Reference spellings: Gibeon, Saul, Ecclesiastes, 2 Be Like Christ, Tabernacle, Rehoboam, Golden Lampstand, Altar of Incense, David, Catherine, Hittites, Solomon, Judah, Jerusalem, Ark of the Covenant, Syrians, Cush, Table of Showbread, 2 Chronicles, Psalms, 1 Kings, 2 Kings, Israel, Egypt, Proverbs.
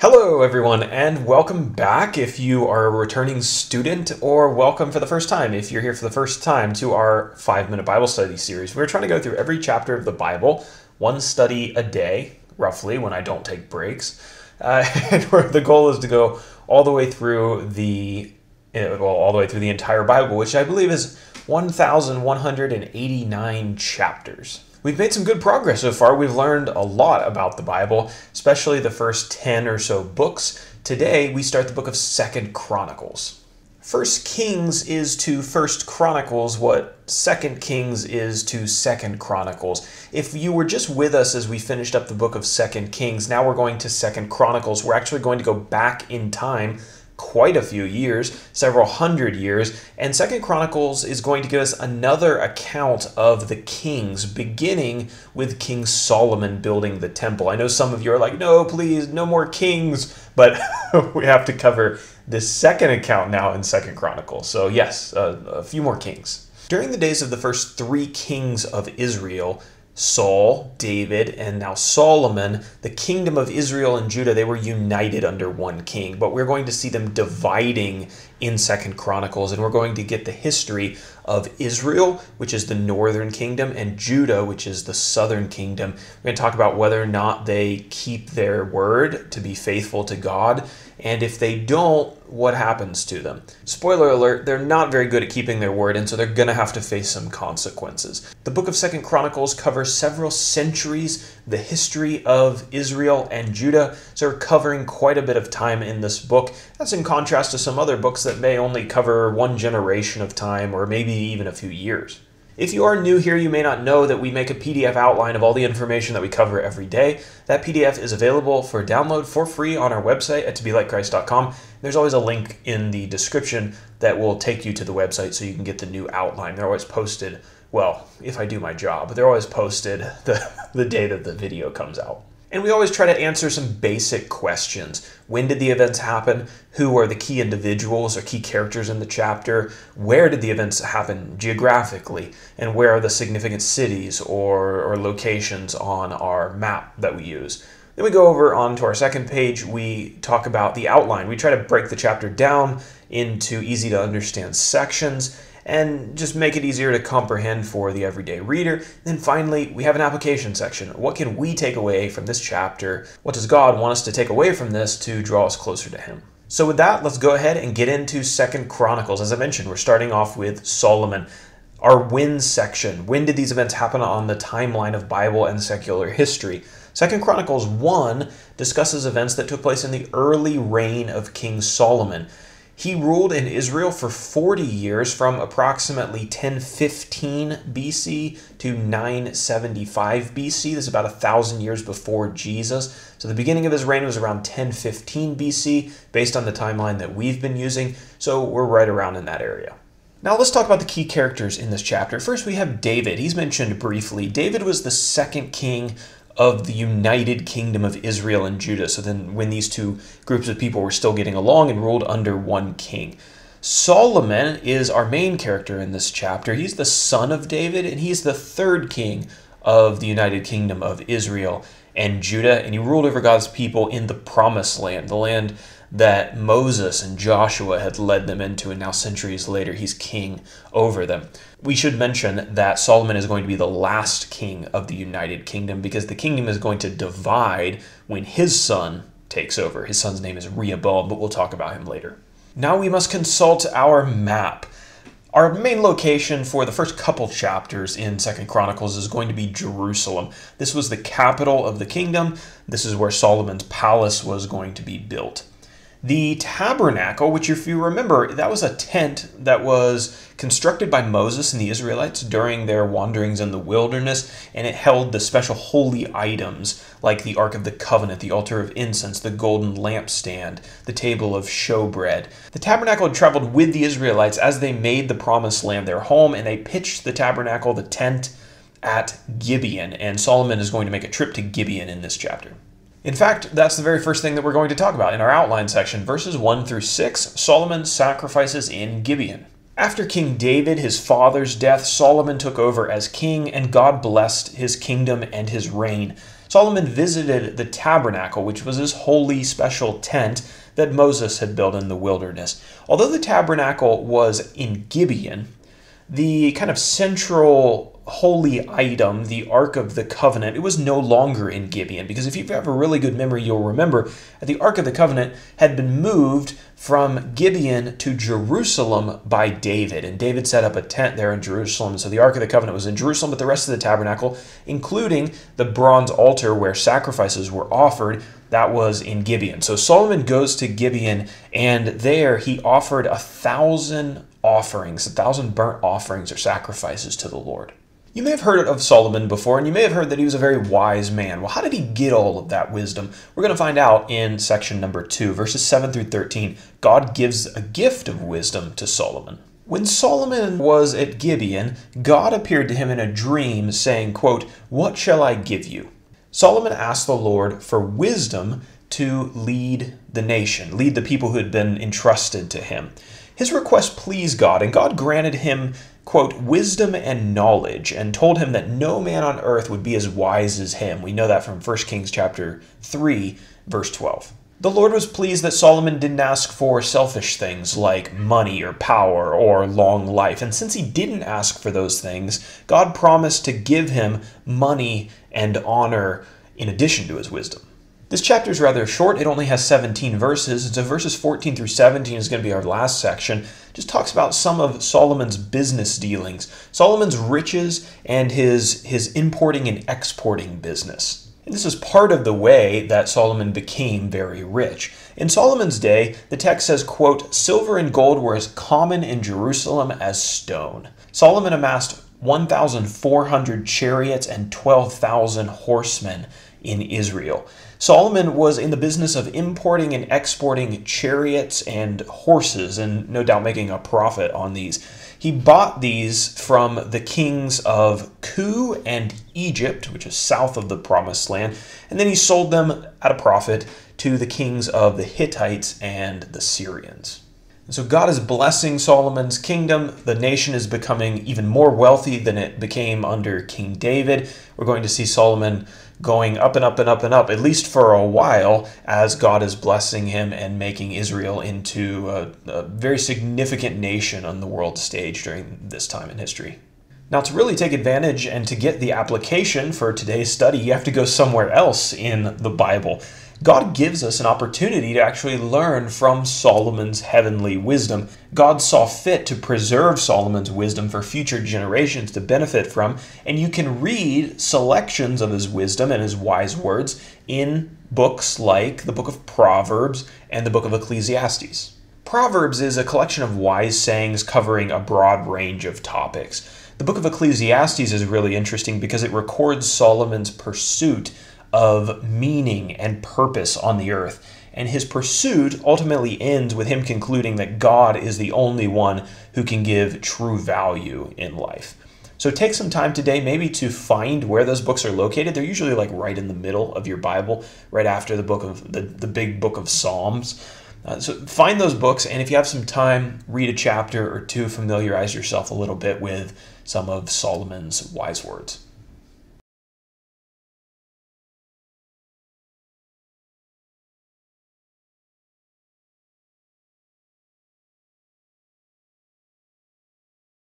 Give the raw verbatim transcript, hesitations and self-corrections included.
Hello everyone, and welcome back if you are a returning student, or welcome for the first time if you're here for the first time to our five-minute Bible study series. We're trying to go through every chapter of the Bible, one study a day, roughly, when I don't take breaks. Uh, and the goal is to go all the way through the well, all the way through the entire Bible, which I believe is one thousand one hundred eighty-nine chapters. We've made some good progress so far. We've learned a lot about the Bible, especially the first ten or so books. Today, we start the book of Second Chronicles. First Kings is to First Chronicles what Second Kings is to Second Chronicles. If you were just with us as we finished up the book of Second Kings, now we're going to Second Chronicles. We're actually going to go back in time quite a few years, several hundred years, and Second Chronicles is going to give us another account of the kings, beginning with King Solomon building the temple. I know some of you are like, no, please, no more kings, but we have to cover this second account now in Second Chronicles. So yes, uh, a few more kings. During the days of the first three kings of Israel, Saul, David, and now Solomon, the kingdom of Israel and Judah, they were united under one king, but we're going to see them dividing in Second Chronicles, and we're going to get the history of Israel, which is the northern kingdom, and Judah, which is the southern kingdom. We're going to talk about whether or not they keep their word to be faithful to God, and if they don't, what happens to them. Spoiler alert, they're not very good at keeping their word, and so they're going to have to face some consequences. The book of Second Chronicles covers several centuries, the history of Israel and Judah, so we're covering quite a bit of time in this book. That's in contrast to some other books that may only cover one generation of time, or maybe even a few years. If you are new here, you may not know that we make a P D F outline of all the information that we cover every day. That P D F is available for download for free on our website at to be like christ dot com. There's always a link in the description that will take you to the website so you can get the new outline. They're always posted, well, if I do my job, they're always posted the, the day that the video comes out. And we always try to answer some basic questions. When did the events happen? Who are the key individuals or key characters in the chapter? Where did the events happen geographically? And where are the significant cities or, or locations on our map that we use? Then we go over onto our second page. We talk about the outline. We try to break the chapter down into easy to understand sections and just make it easier to comprehend for the everyday reader. And then finally, we have an application section. What can we take away from this chapter? What does God want us to take away from this to draw us closer to him? So with that, let's go ahead and get into Second Chronicles. As I mentioned, we're starting off with Solomon. Our when section. When did these events happen on the timeline of Bible and secular history? Second Chronicles one discusses events that took place in the early reign of King Solomon. He ruled in Israel for forty years, from approximately ten fifteen B C to nine seventy-five B C. This is about a thousand years before Jesus. So the beginning of his reign was around ten fifteen B C, based on the timeline that we've been using. So we're right around in that area. Now let's talk about the key characters in this chapter. First, we have David. He's mentioned briefly. David was the second king of the united kingdom of Israel and Judah. So then when these two groups of people were still getting along and ruled under one king. Solomon is our main character in this chapter. He's the son of David, and he's the third king of the united kingdom of Israel and Judah. And he ruled over God's people in the promised land, the land that Moses and Joshua had led them into, and now centuries later, he's king over them. We should mention that Solomon is going to be the last king of the United Kingdom, because the kingdom is going to divide when his son takes over. His son's name is Rehoboam, but we'll talk about him later. Now we must consult our map. Our main location for the first couple chapters in Second Chronicles is going to be Jerusalem. This was the capital of the kingdom. This is where Solomon's palace was going to be built. The tabernacle, which if you remember, that was a tent that was constructed by Moses and the Israelites during their wanderings in the wilderness, and it held the special holy items like the Ark of the Covenant, the Altar of Incense, the Golden Lampstand, the Table of Showbread. The tabernacle had traveled with the Israelites as they made the Promised Land their home, and they pitched the tabernacle, the tent, at Gibeon, and Solomon is going to make a trip to Gibeon in this chapter. In fact, that's the very first thing that we're going to talk about in our outline section. Verses one through six, Solomon sacrifices in Gibeon. After King David, his father's death, Solomon took over as king, and God blessed his kingdom and his reign. Solomon visited the tabernacle, which was his holy special tent that Moses had built in the wilderness. Although the tabernacle was in Gibeon, the kind of central holy item, the Ark of the Covenant, it was no longer in Gibeon, because if you have a really good memory, you'll remember that the Ark of the Covenant had been moved from Gibeon to Jerusalem by David, and David set up a tent there in Jerusalem. So the Ark of the Covenant was in Jerusalem, but the rest of the tabernacle, including the bronze altar where sacrifices were offered, that was in Gibeon. So Solomon goes to Gibeon, and there he offered a thousand offerings, a thousand burnt offerings or sacrifices to the Lord. You may have heard of Solomon before, and you may have heard that he was a very wise man. Well, how did he get all of that wisdom? We're going to find out in section number two, verses seven through thirteen. God gives a gift of wisdom to Solomon. When Solomon was at Gibeon, God appeared to him in a dream saying, quote, "What shall I give you?" Solomon asked the Lord for wisdom to lead the nation, lead the people who had been entrusted to him. His request pleased God, and God granted him, quote, wisdom and knowledge, and told him that no man on earth would be as wise as him. We know that from First Kings chapter three, verse twelve. The Lord was pleased that Solomon didn't ask for selfish things like money or power or long life. And since he didn't ask for those things, God promised to give him money and honor in addition to his wisdom. This chapter is rather short. It only has seventeen verses, and so verses fourteen through seventeen is going to be our last section. It just talks about some of Solomon's business dealings, Solomon's riches, and his, his importing and exporting business. And this is part of the way that Solomon became very rich. In Solomon's day, the text says, quote, "Silver and gold were as common in Jerusalem as stone. Solomon amassed one thousand four hundred chariots and twelve thousand horsemen in Israel." Solomon was in the business of importing and exporting chariots and horses, and no doubt making a profit on these. He bought these from the kings of Cush and Egypt, which is south of the Promised Land, and then he sold them at a profit to the kings of the Hittites and the Syrians. And so God is blessing Solomon's kingdom. The nation is becoming even more wealthy than it became under King David. We're going to see Solomon going up and up and up and up, at least for a while, as God is blessing him and making Israel into a, a very significant nation on the world stage during this time in history. Now, to really take advantage and to get the application for today's study, you have to go somewhere else in the Bible. God gives us an opportunity to actually learn from Solomon's heavenly wisdom. God saw fit to preserve Solomon's wisdom for future generations to benefit from, and you can read selections of his wisdom and his wise words in books like the book of Proverbs and the book of Ecclesiastes. Proverbs is a collection of wise sayings covering a broad range of topics. The book of Ecclesiastes is really interesting because it records Solomon's pursuit of meaning and purpose on the earth. And his pursuit ultimately ends with him concluding that God is the only one who can give true value in life. So take some time today maybe to find where those books are located. They're usually like right in the middle of your Bible, right after the book of the, the big book of Psalms. Uh, so find those books, and if you have some time, read a chapter or two, familiarize yourself a little bit with some of Solomon's wise words.